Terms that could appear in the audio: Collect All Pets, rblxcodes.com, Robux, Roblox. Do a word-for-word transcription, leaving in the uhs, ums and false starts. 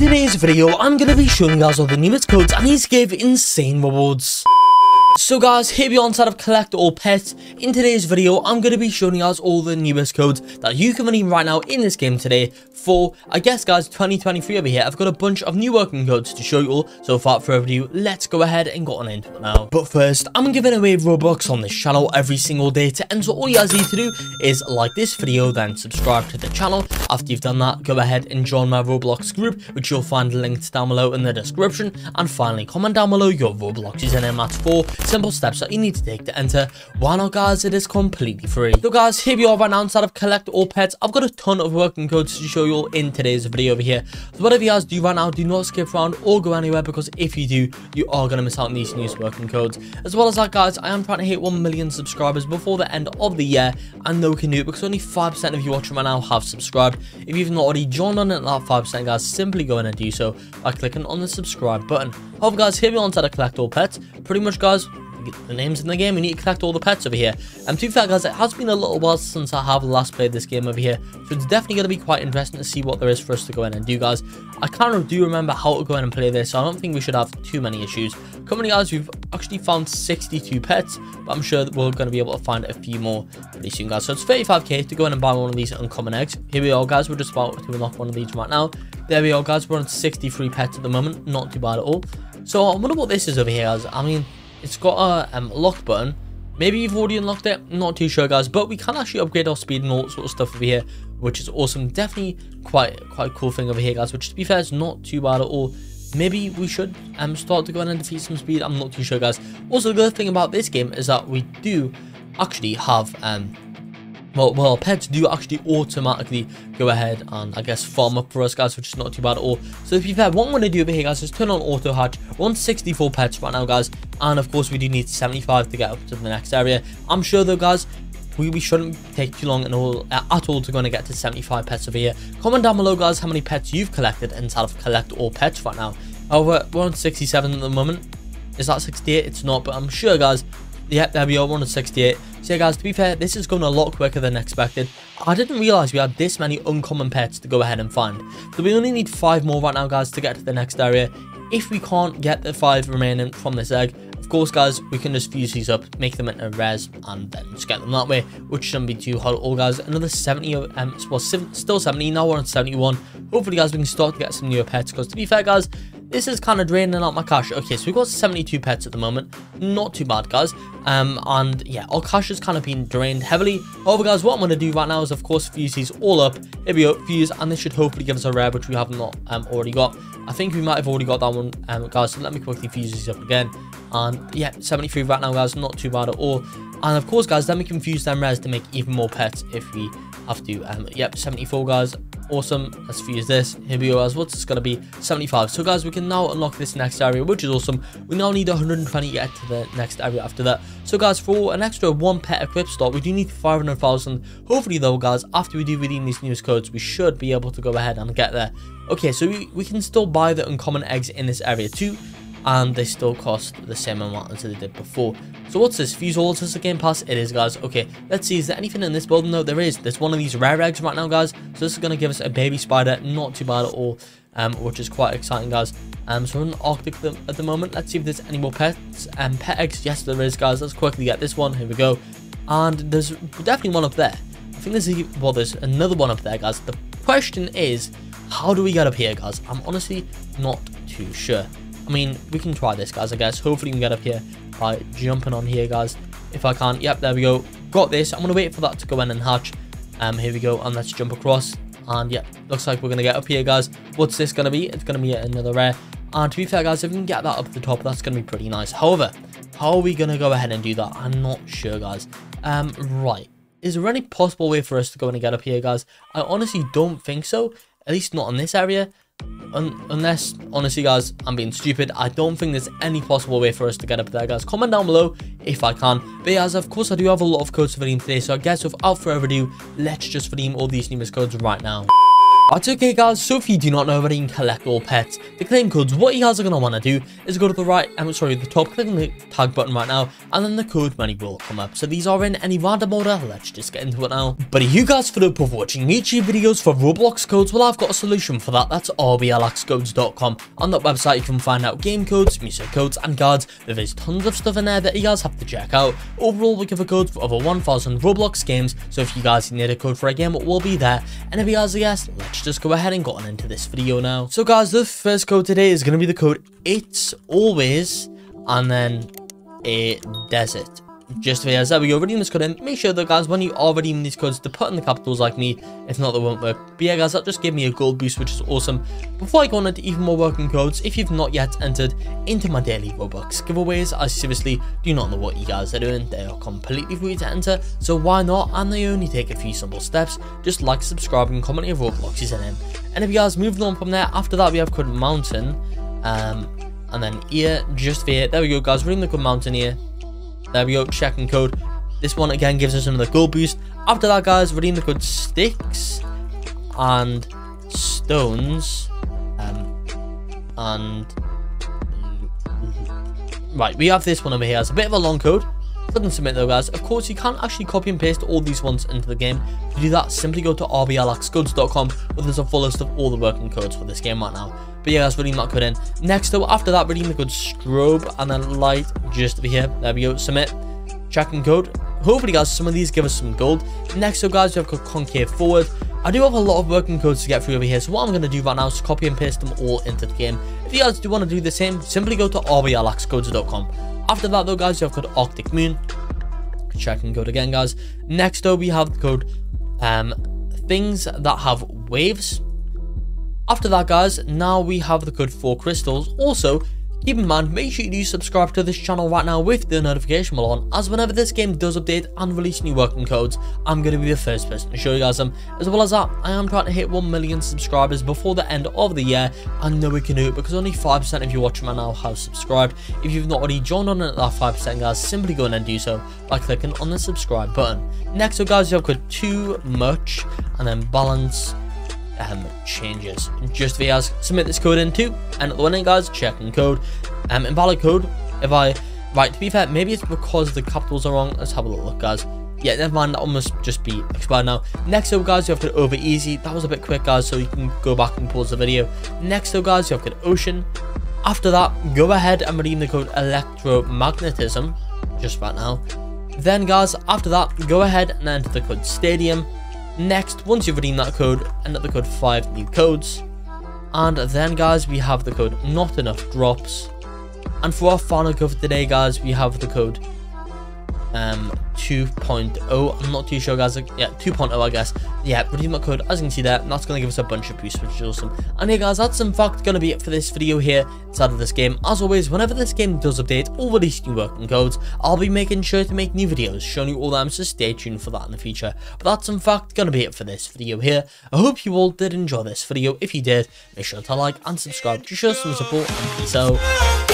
today's video, I'm going to be showing you guys all the newest codes and these give insane rewards. So guys, here we are inside of Collect All Pets. In today's video, I'm going to be showing you guys all the newest codes that you can redeem right now in this game today for, I guess guys, twenty twenty-three over here. I've got a bunch of new working codes to show you all, so without further ado, let's go ahead and get on into it now. But first, I'm giving away Robux on this channel every single day to end, so all you guys need to do is like this video, then subscribe to the channel. After you've done that, go ahead and join my Roblox group, which you'll find linked down below in the description, and finally, comment down below your Roblox username. That's four simple steps that you need to take to enter. Why not guys, it is completely free. So guys, here we are right now inside of Collect All Pets. I've got a ton of working codes to show you all in today's video over here, so whatever you guys do right now, do not skip around or go anywhere, because if you do, you are going to miss out on these new working codes. As well as that guys, I am trying to hit one million subscribers before the end of the year, and no can do it because only five percent of you watching right now have subscribed. If you've not already joined on it, that five percent guys, simply go in and do so by clicking on the subscribe button. However guys, here we are inside of Collect All Pets. Pretty much guys, the names in the game, we need to collect all the pets over here. And um, to be fair guys, it has been a little while since I have last played this game over here, so it's definitely going to be quite interesting to see what there is for us to go in and do guys. I kind of do remember how to go in and play this, so I don't think we should have too many issues. Currently guys, we've actually found sixty-two pets, but I'm sure that we're going to be able to find a few more pretty soon guys. So it's thirty-five K to go in and buy one of these uncommon eggs. Here we are guys, we're just about to unlock one of these right now. There we are guys, we're on sixty-three pets at the moment, not too bad at all. So I wonder what this is over here guys. I mean, it's got a um, lock button. Maybe you've already unlocked it, I'm not too sure guys, but we can actually upgrade our speed and all that sort of stuff over here, which is awesome. Definitely quite quite cool thing over here guys, which to be fair is not too bad at all. Maybe we should um start to go in and defeat some speed, I'm not too sure guys. Also, the good thing about this game is that we do actually have um Well, well, pets do actually automatically go ahead and, I guess, farm up for us, guys, which is not too bad at all. So, to be fair, what I'm going to do over here, guys, is turn on auto hatch. We're on sixty-four pets right now, guys. And, of course, we do need seventy-five to get up to the next area. I'm sure, though, guys, we, we shouldn't take too long at all, at all to going to get to seventy-five pets over here. Comment down below, guys, how many pets you've collected inside of Collect All Pets right now. However, we're on sixty-seven at the moment. Is that sixty-eight? It's not, but I'm sure, guys. Yep, there we are, one sixty-eight. So yeah guys, to be fair, this is going a lot quicker than expected. I didn't realise we had this many uncommon pets to go ahead and find. So we only need five more right now guys to get to the next area. If we can't get the five remaining from this egg, of course guys, we can just fuse these up, make them into res, and then just get them that way, which shouldn't be too hard at all guys. Another seventy, um, well, still seventy, now we're on seventy-one. Hopefully guys, we can start to get some newer pets, because to be fair guys, this is kind of draining out my cash. Okay, so we've got seventy-two pets at the moment. Not too bad, guys. Um, and yeah, our cash has kind of been drained heavily. However, guys, what I'm going to do right now is, of course, fuse these all up. Here we go, fuse, and this should hopefully give us a rare, which we have not um, already got. I think we might have already got that one, um, guys. So let me quickly fuse these up again. And yeah, seventy-three right now, guys. Not too bad at all. And of course, guys, then we can fuse them rares to make even more pets if we have to. Um, yep, seventy-four, guys. Awesome. Let's fuse this. Here we go, guys. What's this going to be? seventy-five. So guys, we can now unlock this next area, which is awesome. We now need one hundred twenty to get to the next area after that. So guys, for an extra one pet equip slot, we do need five hundred thousand. Hopefully though guys, after we do redeem these newest codes, we should be able to go ahead and get there. Okay, so we, we can still buy the uncommon eggs in this area too, and they still cost the same amount as they did before. So what's this? Fuse all? Is this a game pass? It is, guys. Okay, let's see, is there anything in this building? No, there is. There's one of these rare eggs right now, guys. So this is going to give us a baby spider, not too bad at all, um which is quite exciting, guys. Um so we're in Arctic at the moment. Let's see if there's any more pets and um, pet eggs. Yes, there is, guys. Let's quickly get this one. Here we go. And there's definitely one up there. I think there's a, well there's another one up there, guys. The question is, how do we get up here, guys? I'm honestly not too sure. I mean, we can try this, guys, I guess. Hopefully we can get up here by jumping on here, guys, if I can. Yep, there we go. Got this. I'm going to wait for that to go in and hatch. Um, here we go. And let's jump across. And, yeah, looks like we're going to get up here, guys. What's this going to be? It's going to be another rare. And to be fair, guys, if we can get that up the top, that's going to be pretty nice. However, how are we going to go ahead and do that? I'm not sure, guys. Um, right. Is there any possible way for us to go in and get up here, guys? I honestly don't think so. At least not in this area. Un unless, honestly, guys, I'm being stupid. I don't think there's any possible way for us to get up there, guys. Comment down below if I can. But yeah, guys, of course, I do have a lot of codes to redeem today. So I guess without further ado, let's just redeem all these numerous codes right now. That's okay guys, so if you do not know about Collect All Pets, the claim codes, what you guys are going to want to do is go to the right, I'm sorry, the top, click on the tag button right now, and then the code menu will come up. So these are in any random order, let's just get into it now. But you guys for up of watching YouTube videos for Roblox codes, well I've got a solution for that, that's r b l x codes dot com. On that website you can find out game codes, music codes and guides, there's tons of stuff in there that you guys have to check out. Overall we give a code for over one thousand Roblox games, so if you guys need a code for a game it will be there, and if you guys are yes, let's just Just go ahead and get on into this video now. So guys, the first code today is going to be the code It's Always and then a Desert. Just for you guys, there we go, redeem this code in. Make sure that guys, when you are redeeming these codes, to put in the capitals like me. If not, they won't work. But yeah guys, that just gave me a gold boost, which is awesome. Before I go on into even more working codes, if you've not yet entered into my daily Robux giveaways, I seriously do not know what you guys are doing. They are completely free to enter, so why not? And they only take a few simple steps, just like, subscribe and comment your Roblox is in it. And if you guys moved on from there, after that we have code Mountain, um, and then here, just for here. There we go guys, redeem the code Mountain here. There we go, checking code. This one again gives us another gold boost. After that guys, redeem the code Sticks and Stones, um, and right, we have this one over here. It's a bit of a long code. Doesn't submit though guys. Of course you can't actually copy and paste all these ones into the game. To do that, simply go to r b l x codes dot com where there's a full list of all the working codes for this game right now. But yeah guys, redeem that code in. Next though, after that redeem the code Strobe and then Light, just over here. There we go, submit, checking code. Hopefully guys, some of these give us some gold. Next though guys, we have code Concave Forward. I do have a lot of working codes to get through over here, so what I'm going to do right now is copy and paste them all into the game. If you guys do want to do the same, simply go to r b l x codes dot com. After that though guys, you have code Arctic Moon, checking code again guys. Next though we have the code um, Things That Have Waves. After that guys, now we have the code Four Crystals. Also keep in mind, make sure you do subscribe to this channel right now with the notification bell on, as whenever this game does update and release new working codes, I'm going to be the first person to show you guys them. As well as that, I am trying to hit one million subscribers before the end of the year. I know we can do it because only five percent of you watching right now have subscribed. If you've not already joined on at that five percent guys, simply go in and do so by clicking on the subscribe button. Next so guys, you have got Too Much and then Balance Um, changes. Just for you guys, submit this code in too, and at the winning guys, checking code, um, invalid code, if I, right, to be fair, maybe it's because the capitals are wrong. Let's have a little look guys. Yeah, never mind, that one must just be expired now. Next up guys, you have to Over Easy. That was a bit quick guys, so you can go back and pause the video. Next up guys, you have to Ocean. After that, go ahead and redeem the code Electromagnetism, just right now. Then guys, after that, go ahead and enter the code Stadium. Next, once you've redeemed that code, enter the code Five New Codes, and then guys, we have the code Not Enough Drops. And for our final code for today guys, we have the code um two point oh. I'm not too sure guys, yeah, two point oh I guess. Yeah, redeem that code as you can see there, and that's going to give us a bunch of boosts, which is awesome. And yeah guys, that's in fact going to be it for this video here inside of this game. As always, whenever this game does update or release new working codes, I'll be making sure to make new videos showing you all them, so stay tuned for that in the future. But that's in fact going to be it for this video here. I hope you all did enjoy this video. If you did, make sure to like and subscribe to show some support, and peace out.